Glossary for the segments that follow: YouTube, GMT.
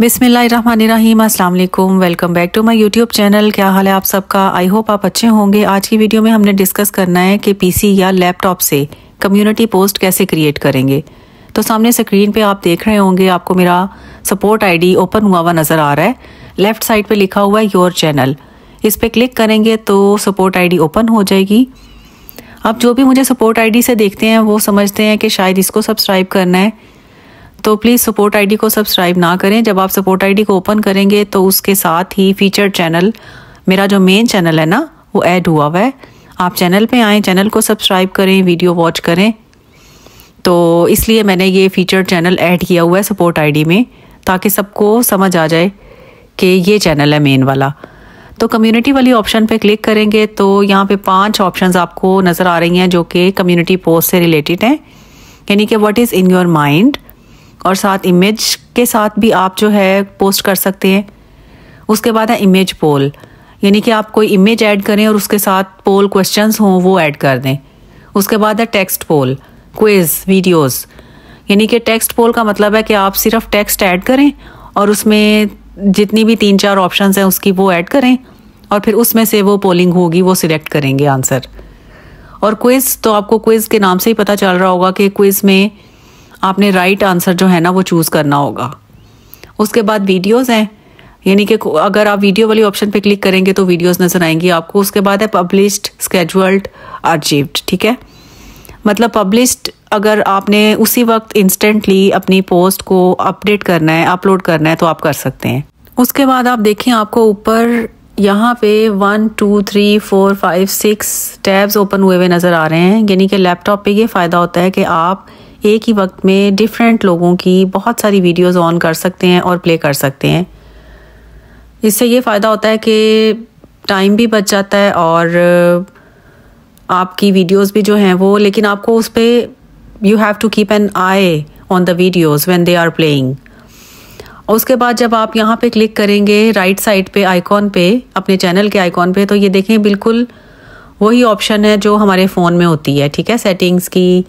बिस्मिल्लाहिर्रहमानिर्रहीम, अस्सलाम वालेकुम। Welcome back to my YouTube channel. क्या हाल है आप सबका? आई होप आप अच्छे होंगे। आज की वीडियो में हमने डिस्कस करना है कि पीसी या लैपटॉप से कम्युनिटी पोस्ट कैसे क्रिएट करेंगे। तो सामने स्क्रीन पे आप देख रहे होंगे, आपको मेरा सपोर्ट आईडी ओपन हुआ हुआ नज़र आ रहा है। लेफ्ट साइड पर लिखा हुआ है योर चैनल। इस पर क्लिक करेंगे तो सपोर्ट आईडी ओपन हो जाएगी। अब जो भी मुझे सपोर्ट आईडी से देखते हैं वो समझते हैं कि शायद इसको सब्सक्राइब करना है, तो प्लीज़ सपोर्ट आईडी को सब्सक्राइब ना करें। जब आप सपोर्ट आईडी को ओपन करेंगे तो उसके साथ ही फीचर्ड चैनल, मेरा जो मेन चैनल है ना, वो ऐड हुआ हुआ है। आप चैनल पे आएँ, चैनल को सब्सक्राइब करें, वीडियो वॉच करें। तो इसलिए मैंने ये फीचर्ड चैनल ऐड किया हुआ है सपोर्ट आईडी में, ताकि सबको समझ आ जाए कि ये चैनल है मेन वाला। तो कम्युनिटी वाली ऑप्शन पर क्लिक करेंगे तो यहाँ पर 5 ऑप्शन आपको नज़र आ रही हैं जो कि कम्युनिटी पोस्ट से रिलेटेड हैं, यानी कि what is in your mind, और साथ इमेज के साथ भी आप जो है पोस्ट कर सकते हैं। उसके बाद है इमेज पोल, यानी कि आप कोई इमेज ऐड करें और उसके साथ पोल क्वेश्चंस हों वो ऐड कर दें। उसके बाद है टेक्स्ट पोल, क्विज, वीडियोस, यानी कि टेक्स्ट पोल का मतलब है कि आप सिर्फ टेक्स्ट ऐड करें और उसमें जितनी भी 3-4 ऑप्शंस हैं उसकी वो ऐड करें, और फिर उसमें से वो पोलिंग होगी वो सिलेक्ट करेंगे आंसर। और क्विज़, तो आपको क्विज़ के नाम से ही पता चल रहा होगा कि क्विज़ में आपने राइट आंसर जो है ना वो चूज़ करना होगा। उसके बाद वीडियोस हैं, यानी कि अगर आप वीडियो वाली ऑप्शन पे क्लिक करेंगे तो वीडियोस नज़र आएंगी आपको। उसके बाद है पब्लिश्ड, स्केड्यूल्ड, आर्काइव्ड, ठीक है। मतलब पब्लिश्ड, अगर आपने उसी वक्त इंस्टेंटली अपनी पोस्ट को अपडेट करना है, अपलोड करना है, तो आप कर सकते हैं। उसके बाद आप देखें, आपको ऊपर यहाँ पे 1 2 3 4 5 6 टैब्स ओपन हुए हुए नज़र आ रहे हैं। यानी कि लैपटॉप पर ये फ़ायदा होता है कि आप एक ही वक्त में डिफरेंट लोगों की बहुत सारी वीडियोस ऑन कर सकते हैं और प्ले कर सकते हैं। इससे ये फ़ायदा होता है कि टाइम भी बच जाता है और आपकी वीडियोस भी जो हैं वो, लेकिन आपको उस पर you have to keep an eye on the videos when they are playing. उसके बाद जब आप यहाँ पे क्लिक करेंगे राइट साइड पे आइकॉन पे, अपने चैनल के आइकॉन पे, तो ये देखें बिल्कुल वही ऑप्शन है जो हमारे फ़ोन में होती है, ठीक है, सेटिंग्स की,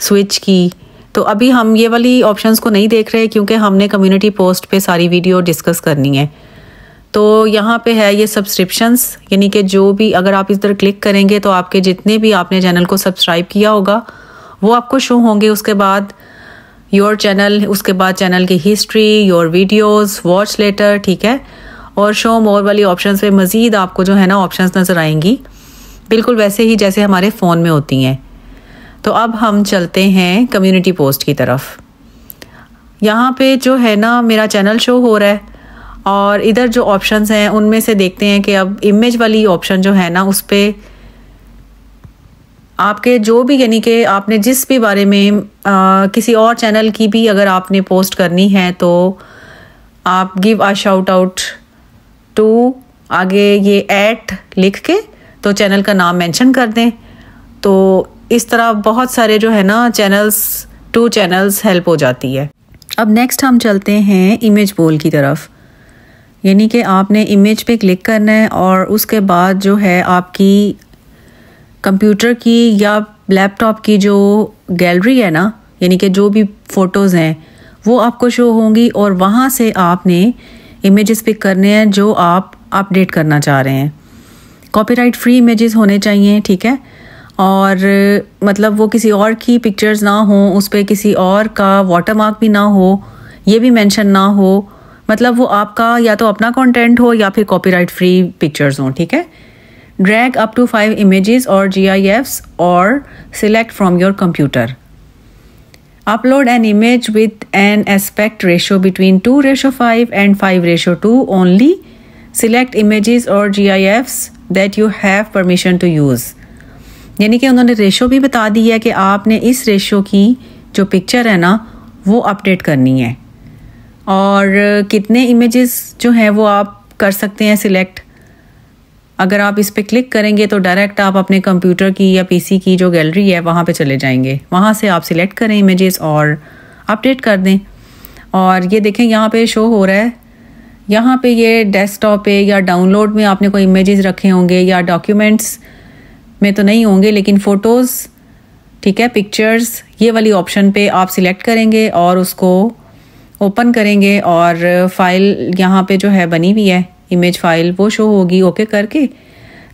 स्विच की। तो अभी हम ये वाली ऑप्शंस को नहीं देख रहे क्योंकि हमने कम्युनिटी पोस्ट पे सारी वीडियो डिस्कस करनी है। तो यहाँ पे है ये सब्सक्रिप्शंस, यानी कि जो भी, अगर आप इस तरह क्लिक करेंगे तो आपके जितने भी आपने चैनल को सब्सक्राइब किया होगा वो आपको शो होंगे। उसके बाद योर चैनल, उसके बाद चैनल की history, your videos, watch later, ठीक है, और शो मोर वाली ऑप्शन पे मज़ीद आपको जो है ना ऑप्शन नज़र आएंगी, बिल्कुल वैसे ही जैसे हमारे फ़ोन में होती हैं। तो अब हम चलते हैं कम्युनिटी पोस्ट की तरफ। यहाँ पे जो है ना मेरा चैनल शो हो रहा है, और इधर जो ऑप्शंस हैं उनमें से देखते हैं कि अब इमेज वाली ऑप्शन जो है ना उस पर आपके जो भी, यानी कि आपने जिस भी बारे में किसी और चैनल की भी अगर आपने पोस्ट करनी है तो आप give a shout out to, आगे ये ऐट लिख के तो चैनल का नाम मेंशन कर दें। तो इस तरह बहुत सारे जो है ना चैनल्स, 2 चैनल्स हेल्प हो जाती है। अब नेक्स्ट हम चलते हैं इमेज पोल की तरफ, यानी कि आपने इमेज पे क्लिक करना है और उसके बाद जो है आपकी कंप्यूटर की या लैपटॉप की जो गैलरी है ना, यानी कि जो भी फ़ोटोज़ हैं वो आपको शो होंगी, और वहाँ से आपने इमेजेस पिक करने हैं जो आप अपडेट करना चाह रहे हैं। कॉपीराइट फ्री इमेजेस होने चाहिए, ठीक है, और मतलब वो किसी और की पिक्चर्स ना हों, उस पर किसी और का वाटरमार्क भी ना हो, ये भी मेंशन ना हो, मतलब वो आपका या तो अपना कंटेंट हो या फिर कॉपीराइट फ्री पिक्चर्स हों, ठीक है। ड्रैग अप टू 5 इमेजेस और GIFs और select from your computer. Upload an image with an aspect ratio between 2:5 and 5:2 only. Select images और GIFs that you have permission to use, यानी कि उन्होंने ratio भी बता दी है कि आपने इस रेशो की जो पिक्चर है ना वो अपडेट करनी है, और कितने इमेजेस जो हैं वो आप कर सकते हैं सिलेक्ट। अगर आप इस पर क्लिक करेंगे तो डायरेक्ट आप अपने कंप्यूटर की या पीसी की जो गैलरी है वहाँ पे चले जाएंगे, वहाँ से आप सिलेक्ट करें इमेजेस और अपडेट कर दें। और ये देखें यहाँ पे शो हो रहा है, यहाँ पे ये डेस्कटॉप पे या डाउनलोड में आपने कोई इमेजेस रखे होंगे, या डॉक्यूमेंट्स में तो नहीं होंगे लेकिन फ़ोटोज़, ठीक है, पिक्चर्स, ये वाली ऑप्शन पे आप सिलेक्ट करेंगे और उसको ओपन करेंगे और फाइल यहाँ पे जो है बनी हुई है इमेज फाइल वो शो होगी। ओके करके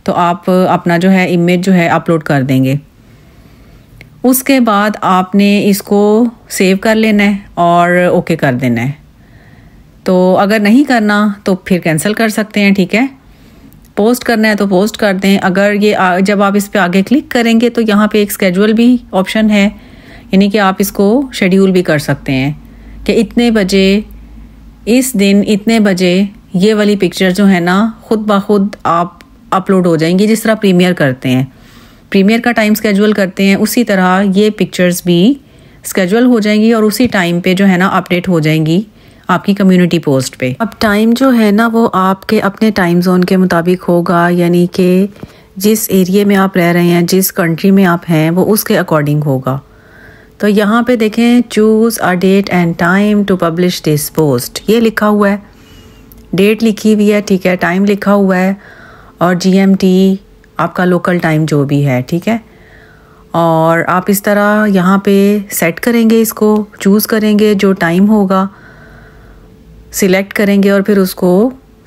तो आप अपना जो है इमेज जो है अपलोड कर देंगे। उसके बाद आपने इसको सेव कर लेना है और ओके कर देना है। तो अगर नहीं करना तो फिर कैंसिल कर सकते हैं, ठीक है। पोस्ट करना है तो पोस्ट कर दें। अगर ये जब आप इस पे आगे क्लिक करेंगे तो यहाँ पे एक स्केड्यूल भी ऑप्शन है, यानी कि आप इसको शेड्यूल भी कर सकते हैं कि इतने बजे इस दिन इतने बजे ये वाली पिक्चर जो है ना खुद ब खुद आप अपलोड हो जाएंगी। जिस तरह प्रीमियर करते हैं, प्रीमियर का टाइम स्केड्यूल करते हैं, उसी तरह ये पिक्चर्स भी स्केड्यूल हो जाएंगी और उसी टाइम पे जो है ना अपडेट हो जाएंगी आपकी कम्युनिटी पोस्ट पे। अब टाइम जो है ना वो आपके अपने टाइम जोन के मुताबिक होगा, यानी कि जिस एरिया में आप रह रहे हैं, जिस कंट्री में आप हैं, वो उसके अकॉर्डिंग होगा। तो यहाँ पे देखें choose a date and time to publish this post, ये लिखा हुआ है, डेट लिखी हुई है, ठीक है, टाइम लिखा हुआ है और GMT आपका लोकल टाइम जो भी है, ठीक है। और आप इस तरह यहाँ पे सेट करेंगे, इसको चूज़ करेंगे जो टाइम होगा, सिलेक्ट करेंगे और फिर उसको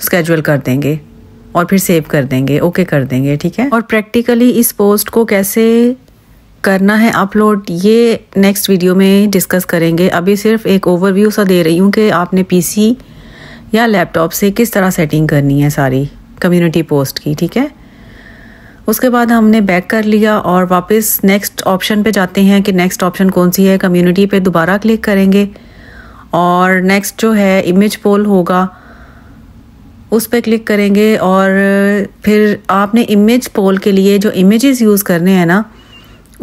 स्केड्यूल कर देंगे और फिर सेव कर देंगे, ओके कर देंगे, ठीक है। और प्रैक्टिकली इस पोस्ट को कैसे करना है अपलोड ये नेक्स्ट वीडियो में डिस्कस करेंगे। अभी सिर्फ एक ओवरव्यू सा दे रही हूँ कि आपने PC या लैपटॉप से किस तरह सेटिंग करनी है सारी कम्युनिटी पोस्ट की, ठीक है। उसके बाद हमने बैक कर लिया और वापस नेक्स्ट ऑप्शन पे जाते हैं कि नेक्स्ट ऑप्शन कौन सी है। कम्युनिटी पे दोबारा क्लिक करेंगे और नेक्स्ट जो है इमेज पोल होगा उस पे क्लिक करेंगे। और फिर आपने इमेज पोल के लिए जो इमेजेस यूज़ करने हैं ना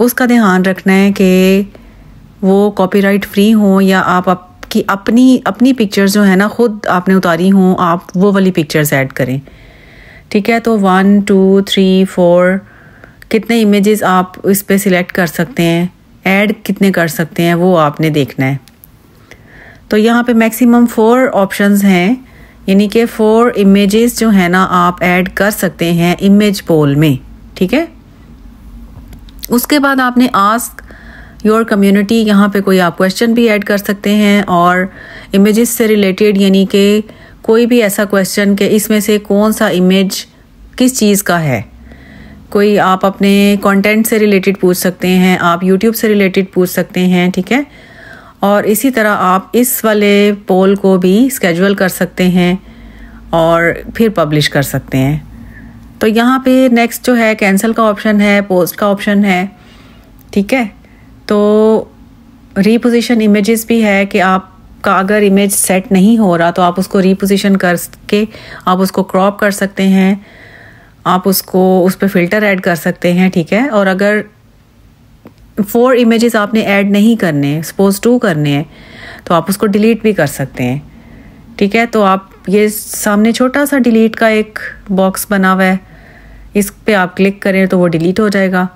उसका ध्यान रखना है कि वो कॉपीराइट फ्री हों या आपकी अपनी पिक्चर्स जो है ना खुद आपने उतारी हों, आप वो वाली पिक्चर्स ऐड करें, ठीक है। तो 1 2 3 4 कितने इमेजेस आप इस पे सिलेक्ट कर सकते हैं, ऐड कितने कर सकते हैं, वो आपने देखना है। तो यहाँ पे मैक्सिमम 4 ऑप्शंस हैं, यानी कि 4 इमेजेस जो है ना आप ऐड कर सकते हैं इमेज पोल में, ठीक है। उसके बाद आपने आस्क योर कम्युनिटी, यहाँ पे कोई आप क्वेश्चन भी ऐड कर सकते हैं और इमेजेस से रिलेटेड, यानी कि कोई भी ऐसा क्वेश्चन कि इसमें से कौन सा इमेज किस चीज़ का है। कोई आप अपने कंटेंट से रिलेटेड पूछ सकते हैं, आप YouTube से रिलेटेड पूछ सकते हैं, ठीक है। और इसी तरह आप इस वाले पोल को भी स्केड्यूल कर सकते हैं और फिर पब्लिश कर सकते हैं। तो यहाँ पे नेक्स्ट जो है कैंसिल का ऑप्शन है, पोस्ट का ऑप्शन है, ठीक है। तो रीपोजिशन इमेजेस भी है कि आपका अगर इमेज सेट नहीं हो रहा तो आप उसको रीपोजिशन करके आप उसको क्रॉप कर सकते हैं, आप उसको उस पर फिल्टर ऐड कर सकते हैं, ठीक है। और अगर 4 इमेजेस आपने ऐड नहीं करने, सपोज 2 करने हैं, तो आप उसको डिलीट भी कर सकते हैं, ठीक है। तो आप ये सामने छोटा सा डिलीट का एक बॉक्स बना हुआ है, इस पे आप क्लिक करें तो वो डिलीट हो जाएगा।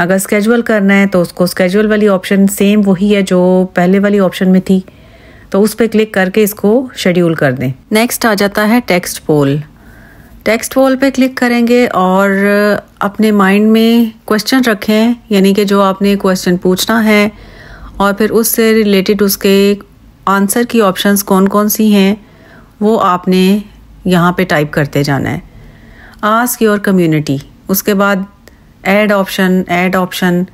अगर स्केड्यूल करना है तो उसको स्केड्यूल वाली ऑप्शन सेम वही है जो पहले वाली ऑप्शन में थी, तो उस पे क्लिक करके इसको शेड्यूल कर दें। नेक्स्ट आ जाता है टेक्स्ट पोल। टेक्स्ट पोल पे क्लिक करेंगे और अपने माइंड में क्वेश्चन रखें, यानी कि जो आपने क्वेश्चन पूछना है और फिर उससे रिलेटेड उसके आंसर की ऑप्शंस कौन कौन सी हैं वो आपने यहाँ पे टाइप करते जाना है। आस्क योर कम्युनिटी, उसके बाद ऐड ऑप्शन,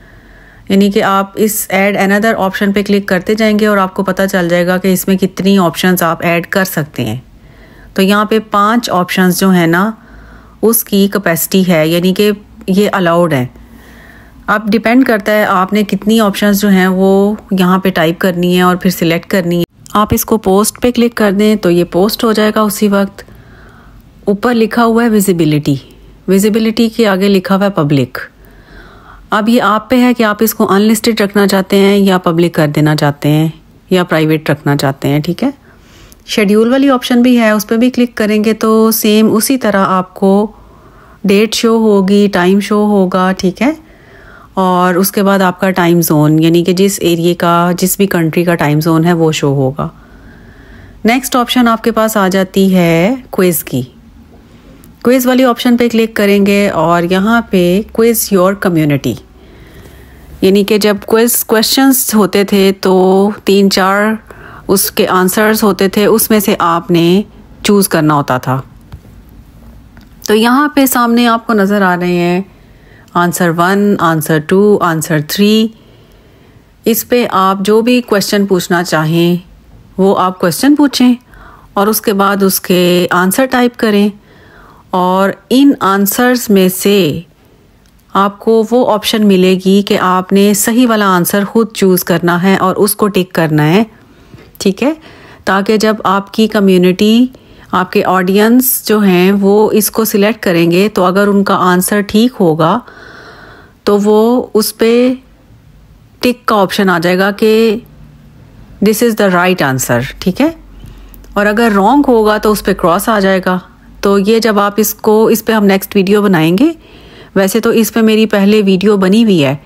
यानी कि आप इस ऐड अनदर ऑप्शन पे क्लिक करते जाएंगे और आपको पता चल जाएगा कि इसमें कितनी ऑप्शंस आप ऐड कर सकते हैं। तो यहाँ पे 5 ऑप्शंस जो है ना उसकी कैपेसिटी है, यानी कि ये अलाउड है। अब डिपेंड करता है आपने कितनी ऑप्शंस जो हैं वो यहाँ पे टाइप करनी है और फिर सिलेक्ट करनी है। आप इसको पोस्ट पे क्लिक कर दें तो ये पोस्ट हो जाएगा। उसी वक्त ऊपर लिखा हुआ है विजिबिलिटी, विजिबिलिटी के आगे लिखा हुआ है पब्लिक। अब ये आप पे है कि आप इसको अनलिस्टेड रखना चाहते हैं या पब्लिक कर देना चाहते हैं या प्राइवेट रखना चाहते हैं, ठीक है। शेड्यूल वाली ऑप्शन भी है, उस पर भी क्लिक करेंगे तो सेम उसी तरह आपको डेट शो होगी, टाइम शो होगा, ठीक है। और उसके बाद आपका टाइम जोन, यानी कि जिस एरिया का, जिस भी कंट्री का टाइम जोन है वो शो होगा। नेक्स्ट ऑप्शन आपके पास आ जाती है क्विज़ की। क्विज़ वाली ऑप्शन पे क्लिक करेंगे और यहाँ पे क्विज़ योर कम्युनिटी, यानी कि जब क्विज़ क्वेश्चंस होते थे तो 3-4 उसके आंसर्स होते थे, उसमें से आपने चूज़ करना होता था। तो यहाँ पे सामने आपको नज़र आ रहे हैं आंसर 1, आंसर 2, आंसर 3। इस पे आप जो भी क्वेश्चन पूछना चाहें वो आप क्वेश्चन पूछें और उसके बाद उसके आंसर टाइप करें, और इन आंसर्स में से आपको वो ऑप्शन मिलेगी कि आपने सही वाला आंसर खुद चूज़ करना है और उसको टिक करना है, ठीक है, ताकि जब आपकी कम्युनिटी, आपके ऑडियंस जो हैं वो इसको सिलेक्ट करेंगे तो अगर उनका आंसर ठीक होगा तो वो उस पर टिक का ऑप्शन आ जाएगा कि this is the right answer, ठीक है, और अगर रॉन्ग होगा तो उस पर क्रॉस आ जाएगा। तो ये जब आप इसको, इस पर हम नेक्स्ट वीडियो बनाएंगे, वैसे तो इस पे मेरी पहले वीडियो बनी हुई है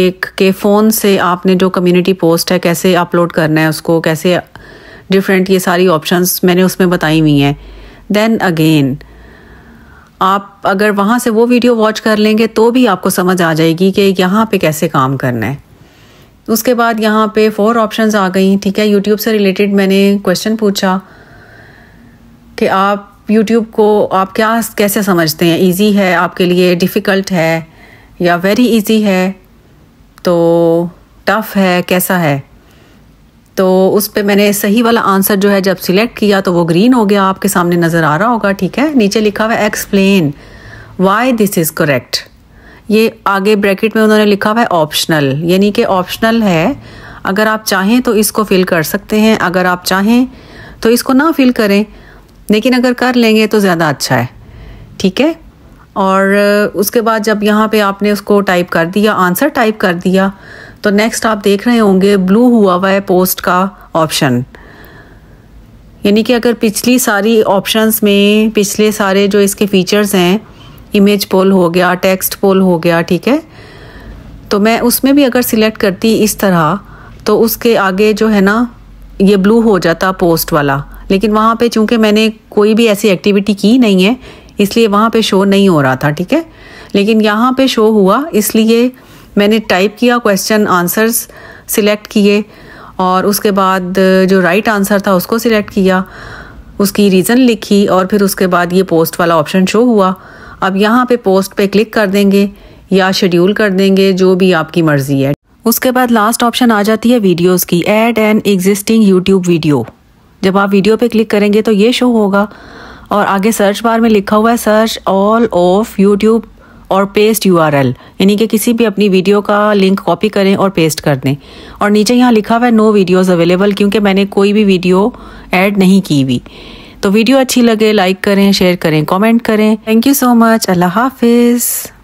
एक के फ़ोन से आपने जो कम्युनिटी पोस्ट है कैसे अपलोड करना है उसको, कैसे डिफरेंट ये सारी ऑप्शंस मैंने उसमें बताई हुई हैं। देन अगेन आप अगर वहाँ से वो वीडियो वॉच कर लेंगे तो भी आपको समझ आ जाएगी कि यहाँ पे कैसे काम करना है। उसके बाद यहाँ पे 4 ऑप्शंस आ गई, ठीक है। यूट्यूब से रिलेटेड मैंने क्वेश्चन पूछा कि आप YouTube को आप क्या कैसे समझते हैं, इजी है आपके लिए, डिफ़िकल्ट है, या वेरी इजी है, तो टफ़ है, कैसा है। तो उस पे मैंने सही वाला आंसर जो है जब सिलेक्ट किया तो वो ग्रीन हो गया, आपके सामने नज़र आ रहा होगा, ठीक है। नीचे लिखा हुआ है explain why this is correct, ये आगे ब्रैकेट में उन्होंने लिखा हुआ है ऑप्शनल, यानी कि ऑप्शनल है, अगर आप चाहें तो इसको फिल कर सकते हैं, अगर आप चाहें तो इसको ना फिल करें, लेकिन अगर कर लेंगे तो ज़्यादा अच्छा है, ठीक है। और उसके बाद जब यहाँ पे आपने उसको टाइप कर दिया, आंसर टाइप कर दिया, तो नेक्स्ट आप देख रहे होंगे ब्लू हुआ है पोस्ट का ऑप्शन, यानी कि अगर पिछली सारी ऑप्शंस में पिछले सारे जो इसके फीचर्स हैं, इमेज पोल हो गया, टेक्स्ट पोल हो गया, ठीक है, तो मैं उसमें भी अगर सिलेक्ट करती इस तरह तो उसके आगे जो है ना ये ब्लू हो जाता पोस्ट वाला, लेकिन वहाँ पे चूँकि मैंने कोई भी ऐसी एक्टिविटी की नहीं है इसलिए वहाँ पे शो नहीं हो रहा था, ठीक है, लेकिन यहाँ पे शो हुआ, इसलिए मैंने टाइप किया क्वेश्चन, आंसर्स सिलेक्ट किए और उसके बाद जो राइट आंसर था उसको सिलेक्ट किया, उसकी रीज़न लिखी और फिर उसके बाद ये पोस्ट वाला ऑप्शन शो हुआ। अब यहाँ पे पोस्ट पे क्लिक कर देंगे या शेड्यूल कर देंगे, जो भी आपकी मर्ज़ी है। उसके बाद लास्ट ऑप्शन आ जाती है वीडियोज़ की, add an existing YouTube video. जब आप वीडियो पे क्लिक करेंगे तो ये शो होगा और आगे सर्च बार में लिखा हुआ है सर्च ऑल ऑफ यूट्यूब और पेस्ट URL, यानी कि किसी भी अपनी वीडियो का लिंक कॉपी करें और पेस्ट कर दें। और नीचे यहाँ लिखा हुआ है नो वीडियोस अवेलेबल, क्योंकि मैंने कोई भी वीडियो ऐड नहीं की हुई। तो वीडियो अच्छी लगे लाइक करें, शेयर करें, कॉमेंट करें। थैंक यू सो मच, अल्लाह हाफिज़।